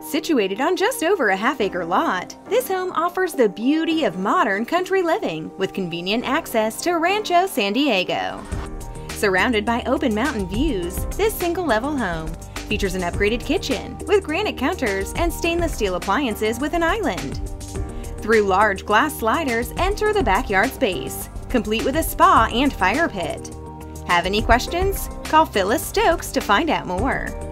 Situated on just over a half-acre lot, this home offers the beauty of modern country living with convenient access to Rancho San Diego. Surrounded by open mountain views, this single-level home features an upgraded kitchen with granite counters and stainless steel appliances with an island. Through large glass sliders, enter the backyard space, complete with a spa and fire pit. Have any questions? Call Phyllis Stokes to find out more.